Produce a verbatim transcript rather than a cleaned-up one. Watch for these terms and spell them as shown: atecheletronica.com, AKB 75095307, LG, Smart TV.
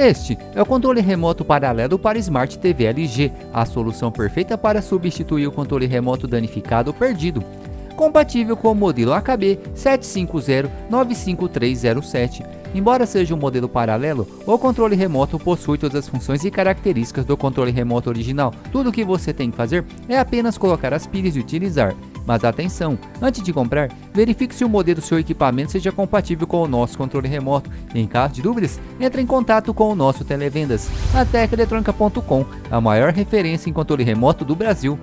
Este é o controle remoto paralelo para Smart T V L G, a solução perfeita para substituir o controle remoto danificado ou perdido. Compatível com o modelo A K B sete cinco zero nove cinco três zero sete. Embora seja um modelo paralelo, o controle remoto possui todas as funções e características do controle remoto original. Tudo o que você tem que fazer é apenas colocar as pilhas e utilizar. Mas atenção, antes de comprar, verifique se o modelo do seu equipamento seja compatível com o nosso controle remoto. Em caso de dúvidas, entre em contato com o nosso Televendas, atech eletronica ponto com, a maior referência em controle remoto do Brasil.